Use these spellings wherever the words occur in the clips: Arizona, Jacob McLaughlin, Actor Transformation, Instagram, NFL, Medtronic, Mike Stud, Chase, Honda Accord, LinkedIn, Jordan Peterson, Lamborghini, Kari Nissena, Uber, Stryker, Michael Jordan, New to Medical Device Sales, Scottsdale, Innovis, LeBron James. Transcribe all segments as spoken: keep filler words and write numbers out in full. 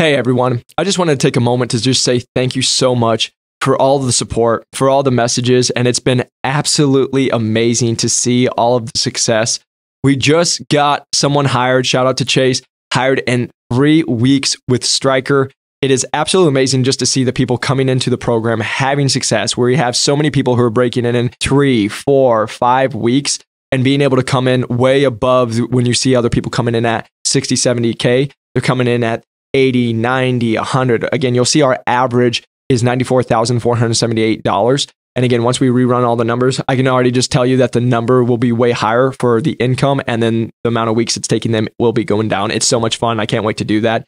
Hey everyone, I just wanted to take a moment to just say thank you so much for all the support, for all the messages, and it's been absolutely amazing to see all of the success. We just got someone hired, shout out to Chase, hired in three weeks with Stryker. It is absolutely amazing just to see the people coming into the program, having success, where we have so many people who are breaking in in three, four, five weeks, and being able to come in way above when you see other people coming in at sixty, seventy K, they're coming in at eighty, ninety, one hundred. Again, you'll see our average is ninety-four thousand four hundred seventy-eight dollars. And again, once we rerun all the numbers, I can already just tell you that the number will be way higher for the income, and then the amount of weeks it's taking them will be going down. It's so much fun. I can't wait to do that.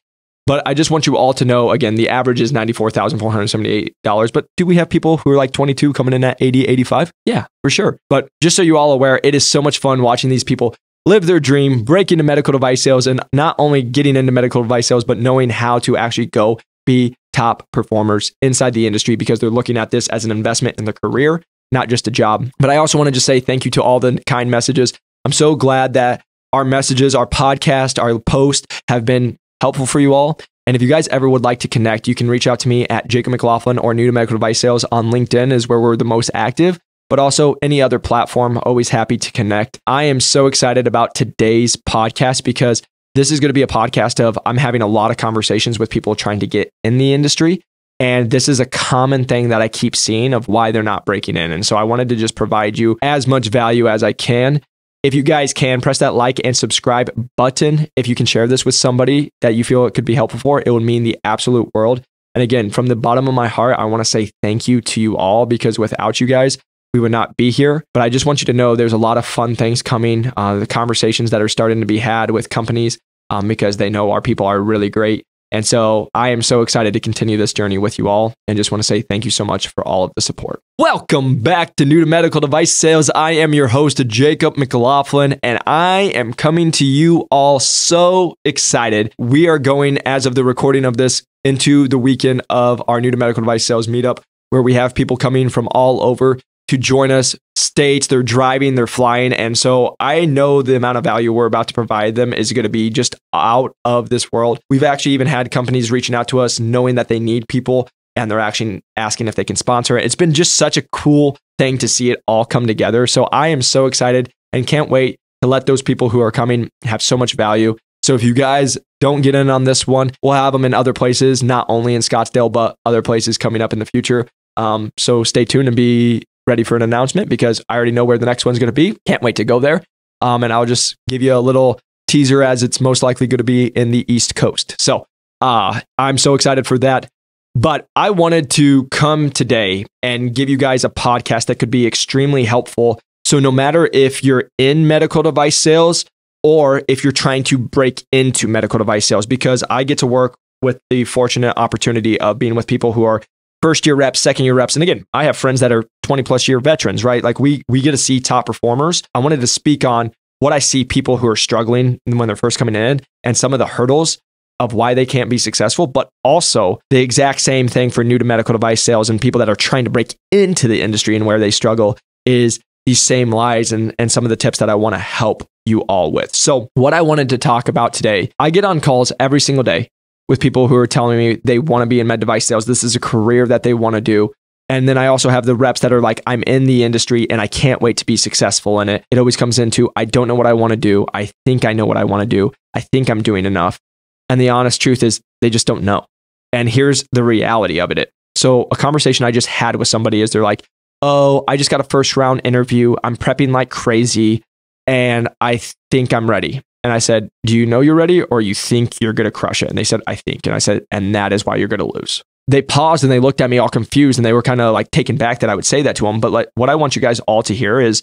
But I just want you all to know, again, the average is ninety-four thousand four hundred seventy-eight dollars. But do we have people who are like twenty-two coming in at eighty, eighty-five? Yeah, for sure. But just so you're all aware, it is so much fun watching these people live their dream, break into medical device sales, and not only getting into medical device sales, but knowing how to actually go be top performers inside the industry, because they're looking at this as an investment in their career, not just a job. But I also want to just say thank you to all the kind messages. I'm so glad that our messages, our podcast, our post have been helpful for you all. And if you guys ever would like to connect, you can reach out to me at Jacob McLaughlin or New to Medical Device Sales on LinkedIn is where we're the most active. But also any other platform, always happy to connect. I am so excited about today's podcast because this is going to be a podcast of I'm having a lot of conversations with people trying to get in the industry. And this is a common thing that I keep seeing of why they're not breaking in. And so I wanted to just provide you as much value as I can. If you guys can, press that like and subscribe button. If you can share this with somebody that you feel it could be helpful for, it would mean the absolute world. And again, from the bottom of my heart, I want to say thank you to you all, because without you guys, we would not be here. But I just want you to know there's a lot of fun things coming, uh, the conversations that are starting to be had with companies um, because they know our people are really great. And so I am so excited to continue this journey with you all, and just want to say thank you so much for all of the support. Welcome back to New to Medical Device Sales. I am your host, Jacob McLaughlin, and I am coming to you all so excited. We are going, as of the recording of this, into the weekend of our New to Medical Device Sales meetup, where we have people coming from all over to join us, states, they're driving, they're flying. And so I know the amount of value we're about to provide them is going to be just out of this world. We've actually even had companies reaching out to us knowing that they need people, and they're actually asking if they can sponsor it. It's been just such a cool thing to see it all come together. So I am so excited and can't wait to let those people who are coming have so much value. So if you guys don't get in on this one, we'll have them in other places, not only in Scottsdale, but other places coming up in the future. Um, so stay tuned and be ready for an announcement, because I already know where the next one's going to be. Can't wait to go there. Um, and I'll just give you a little teaser, as it's most likely going to be in the East Coast. So uh, I'm so excited for that. But I wanted to come today and give you guys a podcast that could be extremely helpful. So no matter if you're in medical device sales or if you're trying to break into medical device sales, because I get to work with the fortunate opportunity of being with people who are first year reps, second year reps. And again, I have friends that are twenty plus year veterans, right? Like we, we get to see top performers. I wanted to speak on what I see people who are struggling when they're first coming in, and some of the hurdles of why they can't be successful, but also the exact same thing for new to medical device sales and people that are trying to break into the industry, and where they struggle is these same lies and, and some of the tips that I want to help you all with. So what I wanted to talk about today, I get on calls every single day with people who are telling me they want to be in med device sales. This is a career that they want to do. And then I also have the reps that are like, I'm in the industry and I can't wait to be successful in it. It always comes into, I don't know what I want to do. I think I know what I want to do. I think I'm doing enough. And the honest truth is they just don't know. And here's the reality of it. So a conversation I just had with somebody is they're like, oh, I just got a first round interview. I'm prepping like crazy and I think I'm ready. And I said, do you know you're ready, or you think you're going to crush it? And they said, I think. And I said, and that is why you're going to lose. They paused and they looked at me all confused, and they were kind of like taken back that I would say that to them. But like, what I want you guys all to hear is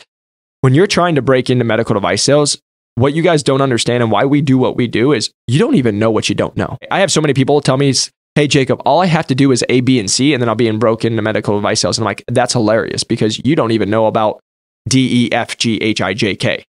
when you're trying to break into medical device sales, what you guys don't understand and why we do what we do is you don't even know what you don't know. I have so many people tell me, hey, Jacob, all I have to do is A, B, and C, and then I'll be in broken into medical device sales. And I'm like, that's hilarious, because you don't even know about D, E, F, G, H, I, J, K.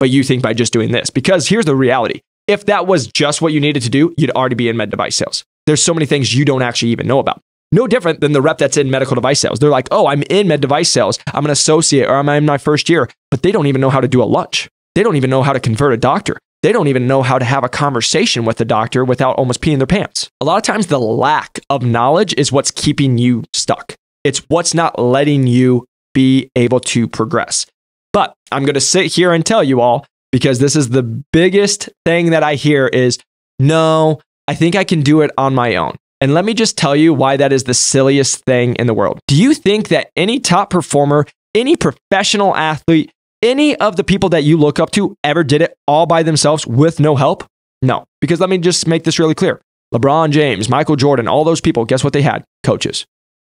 But you think by just doing this, because here's the reality. If that was just what you needed to do, you'd already be in med device sales. There's so many things you don't actually even know about. No different than the rep that's in medical device sales. They're like, oh, I'm in med device sales. I'm an associate, or I'm in my first year, but they don't even know how to do a lunch. They don't even know how to convert a doctor. they don't even know how to have a conversation with the doctor without almost peeing their pants. A lot of times the lack of knowledge is what's keeping you stuck. It's what's not letting you be able to progress. But I'm going to sit here and tell you all, because this is the biggest thing that I hear is, no, I think I can do it on my own. And let me just tell you why that is the silliest thing in the world. Do you think that any top performer, any professional athlete, any of the people that you look up to ever did it all by themselves with no help? No, because let me just make this really clear. LeBron James, Michael Jordan, all those people, guess what they had? Coaches.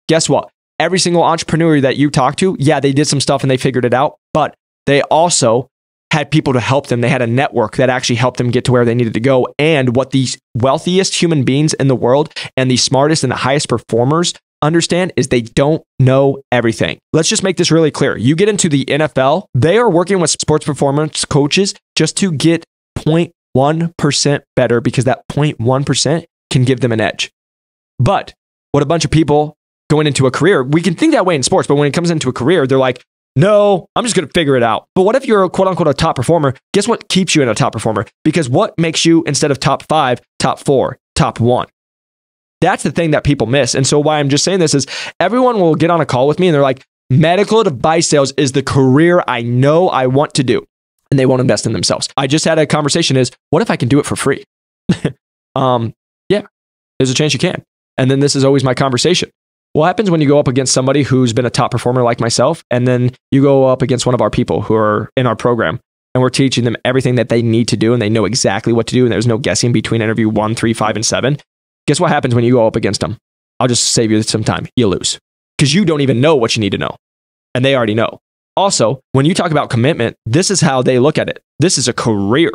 Guess what? Every single entrepreneur that you talk to, yeah, they did some stuff and they figured it out, but they also had people to help them. They had a network that actually helped them get to where they needed to go. And what the wealthiest human beings in the world and the smartest and the highest performers understand is they don't know everything. Let's just make this really clear. You get into the N F L, they are working with sports performance coaches just to get zero point one percent better, because that zero point one percent can give them an edge. But what a bunch of people going into a career, we can think that way in sports, but when it comes into a career, they're like, no, I'm just going to figure it out. But what if you're a quote unquote a top performer? Guess what keeps you in a top performer? Because what makes you, instead of top five, top four, top one? That's the thing that people miss. And so why I'm just saying this is everyone will get on a call with me and they're like, medical device sales is the career I know I want to do. And they won't invest in themselves. I just had a conversation is, what if I can do it for free? um, yeah, there's a chance you can. And then this is always my conversation. What happens when you go up against somebody who's been a top performer like myself, and then you go up against one of our people who are in our program, and we're teaching them everything that they need to do, and they know exactly what to do, and there's no guessing between interview one, three, five, and seven. Guess what happens when you go up against them? I'll just save you some time. You lose, because you don't even know what you need to know, and they already know. Also, when you talk about commitment, this is how they look at it. This is a career.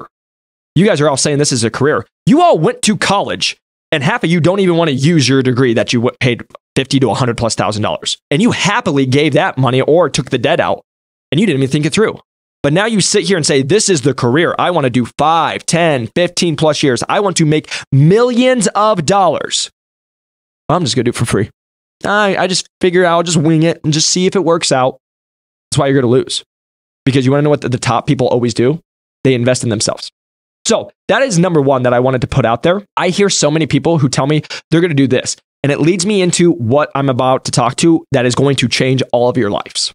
You guys are all saying this is a career. You all went to college, and half of you don't even want to use your degree that you paid fifty to a hundred plus thousand dollars. And you happily gave that money or took the debt out, and you didn't even think it through. But now you sit here and say, this is the career. I want to do five, ten, fifteen plus years. I want to make millions of dollars. I'm just going to do it for free. I, I just figure out, I'll just wing it and just see if it works out. That's why you're going to lose. Because you want to know what the, the top people always do? They invest in themselves. So that is number one that I wanted to put out there. I hear so many people who tell me they're going to do this. And it leads me into what I'm about to talk to that is going to change all of your lives.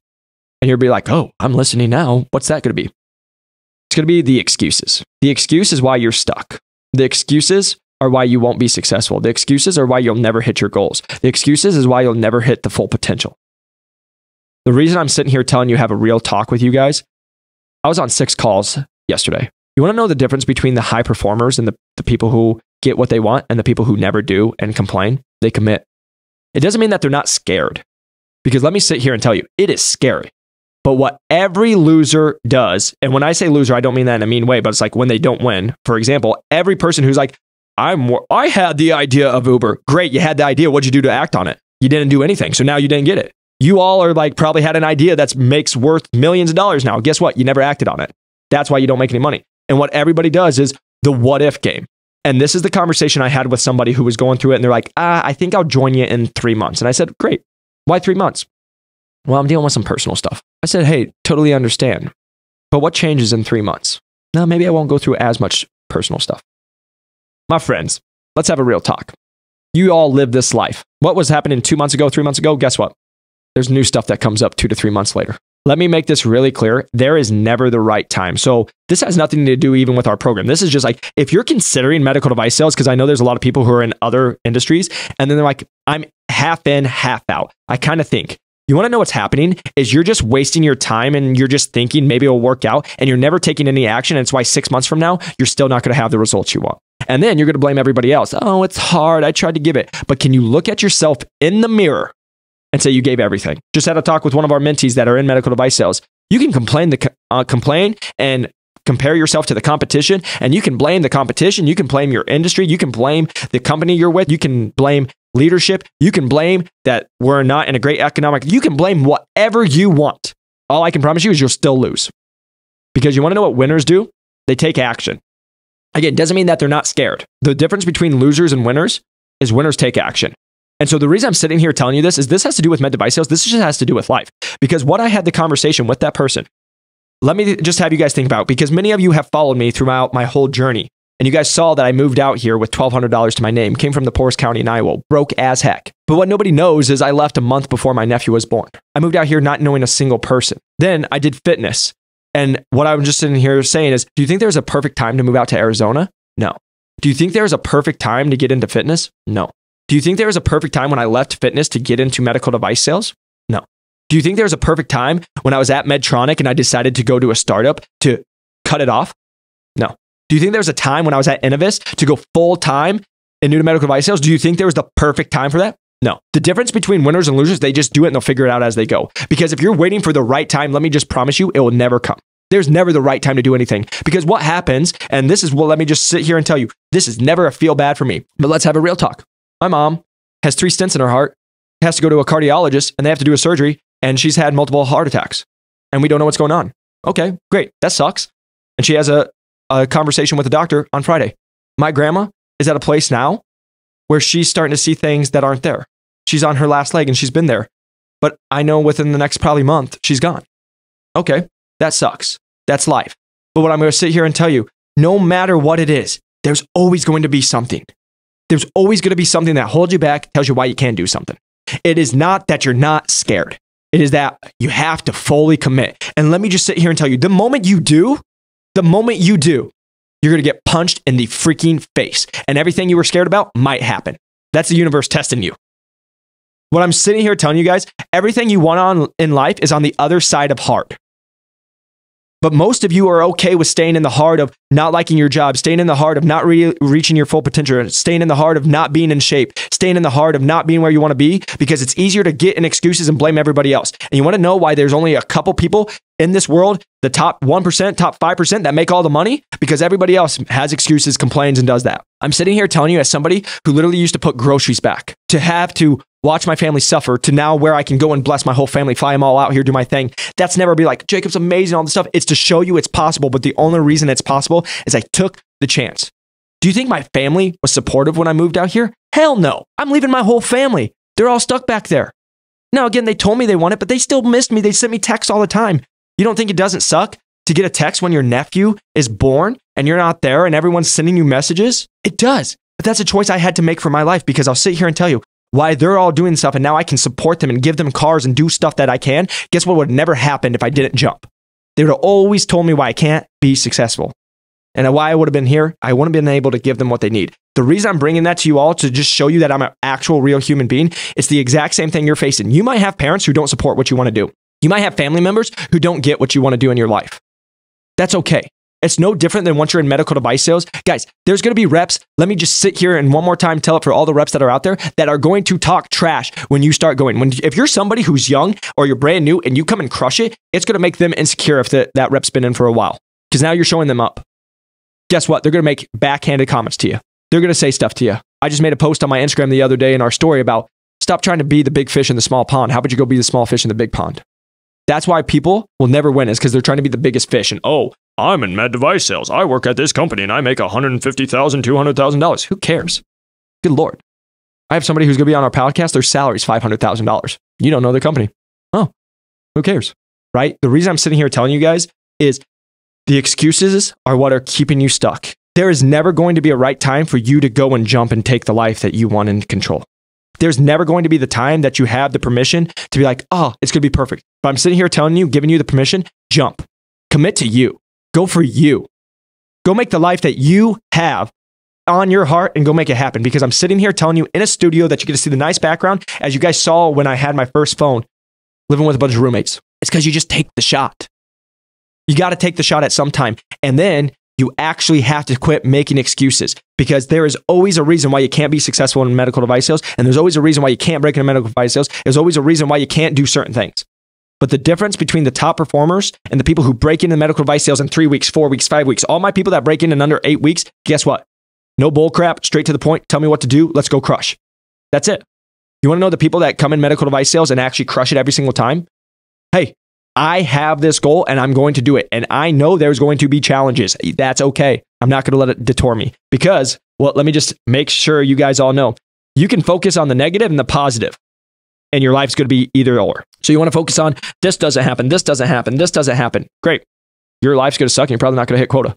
And you'll be like, oh, I'm listening now. What's that going to be? It's going to be the excuses. The excuse is why you're stuck. The excuses are why you won't be successful. The excuses are why you'll never hit your goals. The excuses is why you'll never hit the full potential. The reason I'm sitting here telling you, have a real talk with you guys, I was on six calls yesterday. You want to know the difference between the high performers and the, the people who get what they want and the people who never do and complain? They commit. It doesn't mean that they're not scared, because let me sit here and tell you, it is scary. But what every loser does, and when I say loser, I don't mean that in a mean way, but it's like when they don't win. For example, every person who's like, I'm, I had the idea of Uber. Great, you had the idea. What'd you do to act on it? You didn't do anything. So now you didn't get it. You all are like, probably had an idea that's makes worth millions of dollars now. Guess what? You never acted on it. That's why you don't make any money. And what everybody does is the what if game. And this is the conversation I had with somebody who was going through it. And they're like, ah, I think I'll join you in three months. And I said, great. Why three months? Well, I'm dealing with some personal stuff. I said, hey, totally understand. But what changes in three months? No, maybe I won't go through as much personal stuff. My friends, let's have a real talk. You all live this life. What was happening two months ago, three months ago? Guess what? There's new stuff that comes up two to three months later. Let me make this really clear. There is never the right time. So this has nothing to do even with our program. This is just like, if you're considering medical device sales, because I know there's a lot of people who are in other industries, and then they're like, I'm half in, half out. I kind of think. You want to know what's happening is you're just wasting your time, and you're just thinking maybe it'll work out, and you're never taking any action. And it's why six months from now, you're still not going to have the results you want. And then you're going to blame everybody else. Oh, it's hard. I tried to give it. But can you look at yourself in the mirror and say you gave everything? Just had a talk with one of our mentees that are in medical device sales. You can complain, the, uh, complain and compare yourself to the competition, and you can blame the competition. You can blame your industry. You can blame the company you're with. You can blame leadership. You can blame that we're not in a great economic. You can blame whatever you want. All I can promise you is you'll still lose, because you want to know what winners do? They take action. Again, doesn't mean that they're not scared. The difference between losers and winners is winners take action. And so the reason I'm sitting here telling you this is this has to do with med device sales. This just has to do with life. Because what I had the conversation with that person, let me just have you guys think about, because many of you have followed me throughout my whole journey. And you guys saw that I moved out here with twelve hundred dollars to my name, came from the poorest county in Iowa, broke as heck. But what nobody knows is I left a month before my nephew was born. I moved out here not knowing a single person. Then I did fitness. And what I'm just sitting here saying is, do you think there's a perfect time to move out to Arizona? No. Do you think there's a perfect time to get into fitness? No. Do you think there was a perfect time when I left fitness to get into medical device sales? No. Do you think there was a perfect time when I was at Medtronic and I decided to go to a startup to cut it off? No. Do you think there was a time when I was at Innovis to go full time in new to medical device sales? Do you think there was the perfect time for that? No. The difference between winners and losers, they just do it and they'll figure it out as they go. Because if you're waiting for the right time, let me just promise you, it will never come. There's never the right time to do anything. Because what happens, and this is what, let me just sit here and tell you, this is never a feel bad for me, but let's have a real talk. My mom has three stents in her heart, has to go to a cardiologist, and they have to do a surgery, and she's had multiple heart attacks, and we don't know what's going on. Okay, great. That sucks. And she has a a conversation with the doctor on Friday. My grandma is at a place now where she's starting to see things that aren't there. She's on her last leg and she's been there, but I know within the next probably month, she's gone. Okay, that sucks. That's life. But what I'm going to sit here and tell you, no matter what it is, there's always going to be something. There's always going to be something that holds you back, tells you why you can't do something. It is not that you're not scared. It is that you have to fully commit. And let me just sit here and tell you, the moment you do, The moment you do, you're going to get punched in the freaking face, and everything you were scared about might happen. That's the universe testing you. What I'm sitting here telling you guys, everything you want on in life is on the other side of hard. But most of you are okay with staying in the hard of not liking your job, staying in the hard of not re- reaching your full potential, staying in the hard of not being in shape, staying in the hard of not being where you want to be, because it's easier to get in excuses and blame everybody else. And you want to know why there's only a couple people in this world, the top one percent, top five percent that make all the money? Because everybody else has excuses, complains, and does that. I'm sitting here telling you as somebody who literally used to put groceries back, to have to watch my family suffer, to now where I can go and bless my whole family, fly them all out here, do my thing. That's never be like, Jacob's amazing, all this stuff. It's to show you it's possible. But the only reason it's possible is I took the chance. Do you think my family was supportive when I moved out here? Hell no. I'm leaving my whole family. They're all stuck back there. Now, again, they told me they want it, but they still missed me. They sent me texts all the time. You don't think it doesn't suck to get a text when your nephew is born and you're not there and everyone's sending you messages? It does. But that's a choice I had to make for my life, because I'll sit here and tell you, why they're all doing stuff and now I can support them and give them cars and do stuff that I can. Guess what would have never happened if I didn't jump? They would have always told me why I can't be successful. And why I would have been here, I wouldn't have been able to give them what they need. The reason I'm bringing that to you all, to just show you that I'm an actual real human being, it's the exact same thing you're facing. You might have parents who don't support what you want to do. You might have family members who don't get what you want to do in your life. That's okay. It's no different than once you're in medical device sales. Guys, there's going to be reps. Let me just sit here and one more time tell it for all the reps that are out there that are going to talk trash when you start going. When, if you're somebody who's young or you're brand new and you come and crush it, it's going to make them insecure if the, that rep's been in for a while, because now you're showing them up. Guess what? They're going to make backhanded comments to you. They're going to say stuff to you. I just made a post on my Instagram the other day in our story about stop trying to be the big fish in the small pond. How about you go be the small fish in the big pond? That's why people will never win, is because they're trying to be the biggest fish. And oh, I'm in med device sales. I work at this company and I make one hundred fifty thousand dollars, two hundred thousand dollars. Who cares? Good Lord. I have somebody who's going to be on our podcast. Their salary is five hundred thousand dollars. You don't know the company. Oh, who cares? Right? The reason I'm sitting here telling you guys is the excuses are what are keeping you stuck. There is never going to be a right time for you to go and jump and take the life that you want and control. There's never going to be the time that you have the permission to be like, oh, it's going to be perfect. But I'm sitting here telling you, giving you the permission, jump, commit to you, go for you, go make the life that you have on your heart and go make it happen. Because I'm sitting here telling you in a studio that you get to see the nice background, as you guys saw when I had my first phone, living with a bunch of roommates. It's because you just take the shot. You got to take the shot at some time. And then you actually have to quit making excuses, because there is always a reason why you can't be successful in medical device sales. And there's always a reason why you can't break into medical device sales. There's always a reason why you can't do certain things. But the difference between the top performers and the people who break into medical device sales in three weeks, four weeks, five weeks, all my people that break in in under eight weeks, guess what? No bull crap, straight to the point. Tell me what to do. Let's go crush. That's it. You want to know the people that come in medical device sales and actually crush it every single time? Hey, I have this goal and I'm going to do it. And I know there's going to be challenges. That's okay. I'm not going to let it detour me, because, well, let me just make sure you guys all know, you can focus on the negative and the positive, and your life's going to be either or. So you want to focus on this doesn't happen. This doesn't happen. This doesn't happen. Great. your life's going to suck and you're probably not going to hit quota.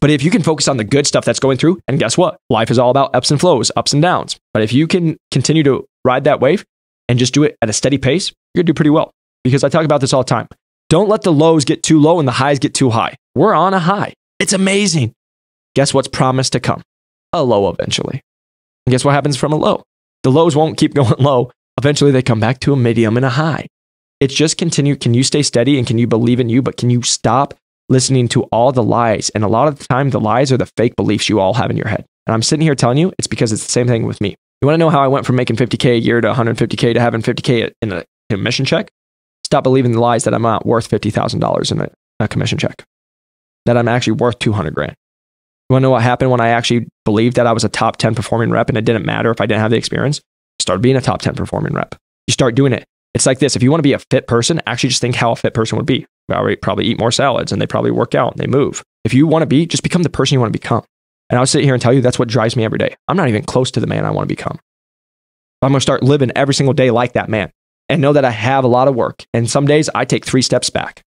But if you can focus on the good stuff that's going through, and guess what? Life is all about ups and flows, ups and downs. But if you can continue to ride that wave and just do it at a steady pace, you're going to do pretty well. Because I talk about this all the time. Don't let the lows get too low and the highs get too high. We're on a high. It's amazing. Guess what's promised to come? A low eventually. And guess what happens from a low? The lows won't keep going low. Eventually, they come back to a medium and a high. It's just continue. Can you stay steady and can you believe in you? But can you stop listening to all the lies? And a lot of the time, the lies are the fake beliefs you all have in your head. And I'm sitting here telling you, it's because it's the same thing with me. You want to know how I went from making fifty K a year to one hundred fifty K to having fifty K in a commission check? Stop believing the lies that I'm not worth fifty thousand dollars in a, a commission check, that I'm actually worth two hundred grand. You want to know what happened when I actually believed that I was a top ten performing rep and it didn't matter if I didn't have the experience? Start being a top ten performing rep. You start doing it. It's like this. If you want to be a fit person, actually just think how a fit person would be. They probably eat more salads and they probably work out and they move. If you want to be, just become the person you want to become. And I'll sit here and tell you that's what drives me every day. I'm not even close to the man I want to become. I'm going to start living every single day like that man and know that I have a lot of work. And some days I take three steps back.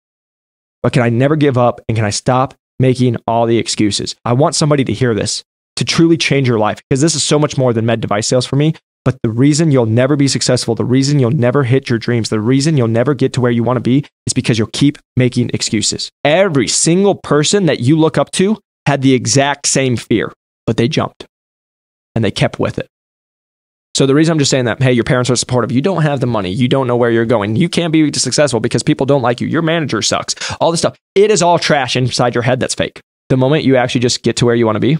But can I never give up? And can I stop making all the excuses? I want somebody to hear this, to truly change your life, because this is so much more than med device sales for me. But the reason you'll never be successful, the reason you'll never hit your dreams, the reason you'll never get to where you want to be is because you'll keep making excuses. Every single person that you look up to had the exact same fear, but they jumped and they kept with it. So the reason I'm just saying that, hey, your parents are supportive. You don't have the money. You don't know where you're going. You can't be successful because people don't like you. Your manager sucks. All this stuff. It is all trash inside your head that's fake. The moment you actually just get to where you want to be,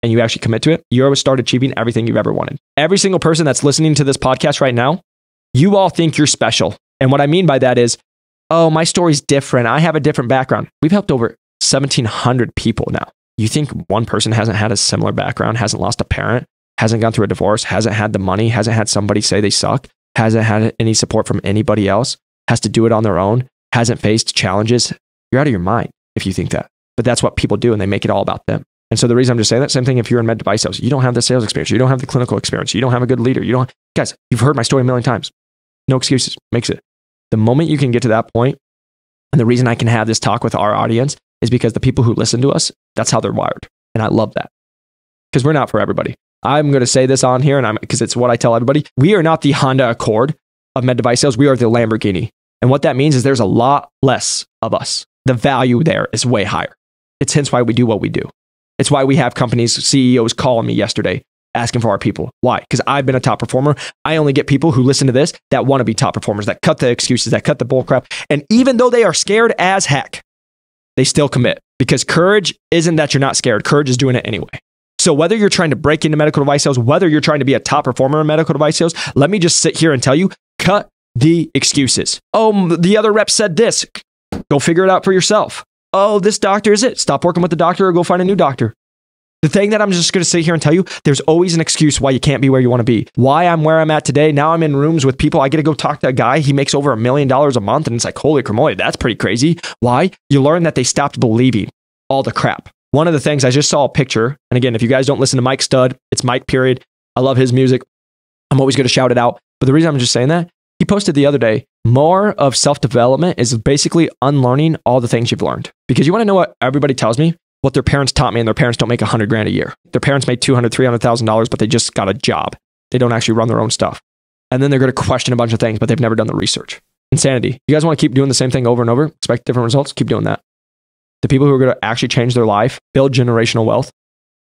and you actually commit to it, you always start achieving everything you've ever wanted. Every single person that's listening to this podcast right now, you all think you're special. And what I mean by that is, oh, my story's different. I have a different background. We've helped over seventeen hundred people now. You think one person hasn't had a similar background, hasn't lost a parent, hasn't gone through a divorce, hasn't had the money, hasn't had somebody say they suck, hasn't had any support from anybody else, has to do it on their own, hasn't faced challenges? You're out of your mind if you think that. But that's what people do, and they make it all about them. And so the reason I'm just saying that, same thing if you're in med device sales, you don't have the sales experience, you don't have the clinical experience, you don't have a good leader, you don't, guys, you've heard my story a million times. No excuses, makes it. The moment you can get to that point, and the reason I can have this talk with our audience is because the people who listen to us, that's how they're wired. And I love that. Because we're not for everybody. I'm going to say this on here, and I'm because it's what I tell everybody. We are not the Honda Accord of med device sales. We are the Lamborghini. And what that means is there's a lot less of us. The value there is way higher. It's hence why we do what we do. It's why we have companies, C E Os calling me yesterday asking for our people. Why? Because I've been a top performer. I only get people who listen to this that want to be top performers, that cut the excuses, that cut the bull crap. And even though they are scared as heck, they still commit, because courage isn't that you're not scared. Courage is doing it anyway. So whether you're trying to break into medical device sales, whether you're trying to be a top performer in medical device sales, let me just sit here and tell you, cut the excuses. Oh, the other rep said this. Go figure it out for yourself. Oh, this doctor is it. Stop working with the doctor or go find a new doctor. The thing that I'm just going to sit here and tell you, there's always an excuse why you can't be where you want to be. Why I'm where I'm at today. Now I'm in rooms with people. I get to go talk to a guy. He makes over a million dollars a month. And it's like, holy cremoy, that's pretty crazy. Why? You learn that they stopped believing all the crap. One of the things, I just saw a picture. And again, if you guys don't listen to Mike Stud, it's Mike period. I love his music. I'm always going to shout it out. But the reason I'm just saying that, he posted the other day, more of self-development is basically unlearning all the things you've learned. Because you want to know what everybody tells me? What their parents taught me, and their parents don't make one hundred grand a year. Their parents made two hundred thousand dollars, three hundred thousand dollars, but they just got a job. They don't actually run their own stuff. And then they're going to question a bunch of things, but they've never done the research. Insanity. You guys want to keep doing the same thing over and over? Expect different results? Keep doing that. The people who are going to actually change their life, build generational wealth,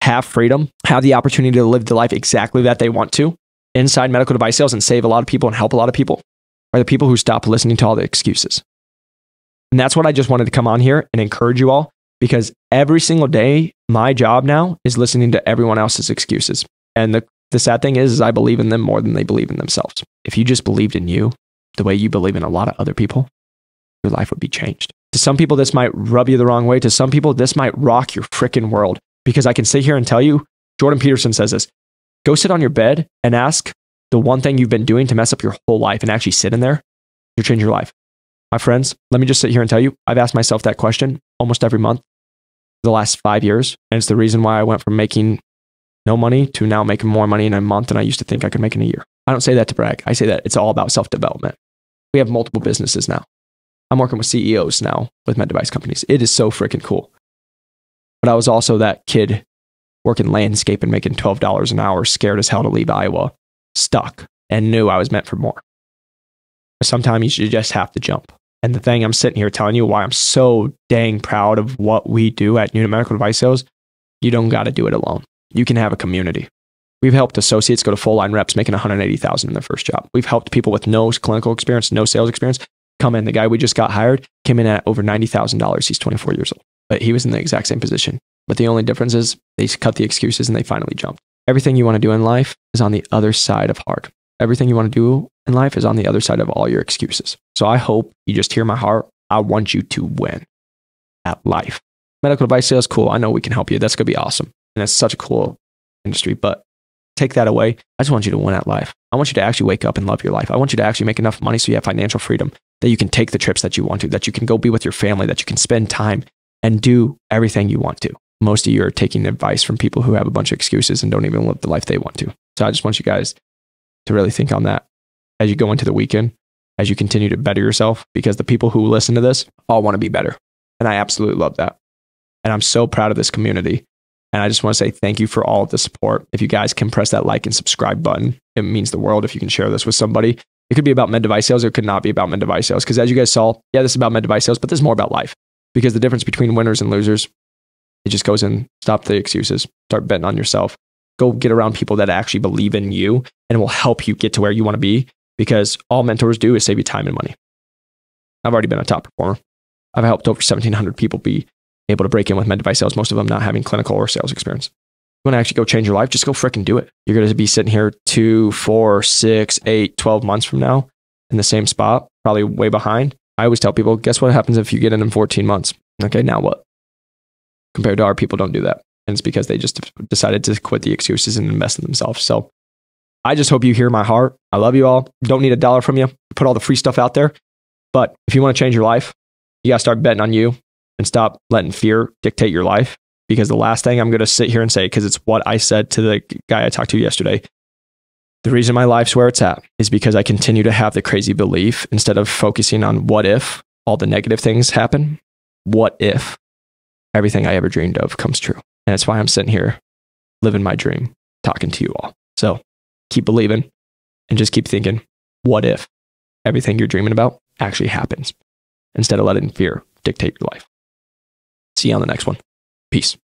have freedom, have the opportunity to live the life exactly that they want to, inside medical device sales and save a lot of people and help a lot of people, are the people who stop listening to all the excuses. And that's what I just wanted to come on here and encourage you all, because every single day, my job now is listening to everyone else's excuses. And the, the sad thing is, is I believe in them more than they believe in themselves. If you just believed in you the way you believe in a lot of other people, your life would be changed. To some people, this might rub you the wrong way. To some people, this might rock your freaking world, because I can sit here and tell you, Jordan Peterson says this, go sit on your bed and ask the one thing you've been doing to mess up your whole life, and actually sit in there, you'll change your life. My friends, let me just sit here and tell you, I've asked myself that question almost every month for the last five years. And it's the reason why I went from making no money to now making more money in a month than I used to think I could make in a year. I don't say that to brag. I say that it's all about self-development. We have multiple businesses now. I'm working with C E Os now with med device companies. It is so freaking cool. But I was also that kid working landscape and making twelve dollars an hour, scared as hell to leave Iowa, stuck, and knew I was meant for more. But sometimes you just have to jump. And the thing I'm sitting here telling you why I'm so dang proud of what we do at New to Medical Device Sales, you don't got to do it alone. You can have a community. We've helped associates go to full-line reps making one hundred eighty thousand dollars in their first job. We've helped people with no clinical experience, no sales experience come in. The guy we just got hired came in at over ninety thousand dollars. He's twenty-four years old, but he was in the exact same position. But the only difference is they cut the excuses and they finally jumped. Everything you want to do in life is on the other side of hard. Everything you want to do in life is on the other side of all your excuses. So I hope you just hear my heart. I want you to win at life. Medical device sales, cool. I know we can help you. That's going to be awesome. And it's such a cool industry, but take that away. I just want you to win at life. I want you to actually wake up and love your life. I want you to actually make enough money so you have financial freedom, that you can take the trips that you want to, that you can go be with your family, that you can spend time and do everything you want to. Most of you are taking advice from people who have a bunch of excuses and don't even live the life they want to. So I just want you guys to really think on that as you go into the weekend, as you continue to better yourself, because the people who listen to this all want to be better. And I absolutely love that. And I'm so proud of this community. And I just want to say thank you for all of the support. If you guys can press that like and subscribe button, it means the world. If you can share this with somebody, it could be about med device sales or it could not be about med device sales. Because as you guys saw, yeah, this is about med device sales, but this is more about life. Because the difference between winners and losers, it just goes in, stop the excuses, start betting on yourself. Go get around people that actually believe in you and will help you get to where you want to be. Because all mentors do is save you time and money. I've already been a top performer. I've helped over seventeen hundred people be able to break in with med device sales, most of them not having clinical or sales experience. You want to actually go change your life, just go freaking do it. You're going to be sitting here two, four, six, eight, twelve months from now in the same spot, probably way behind. I always tell people, guess what happens if you get in in fourteen months? Okay, now what? Compared to our people don't do that. And it's because they just decided to quit the excuses and invest in themselves. So I just hope you hear my heart. I love you all. Don't need a dollar from you. Put all the free stuff out there. But if you want to change your life, you got to start betting on you. And stop letting fear dictate your life. Because the last thing I'm going to sit here and say, because it's what I said to the guy I talked to yesterday, the reason my life's where it's at is because I continue to have the crazy belief instead of focusing on what if all the negative things happen, what if everything I ever dreamed of comes true. And that's why I'm sitting here living my dream, talking to you all. So keep believing and just keep thinking, what if everything you're dreaming about actually happens instead of letting fear dictate your life. See you on the next one. Peace.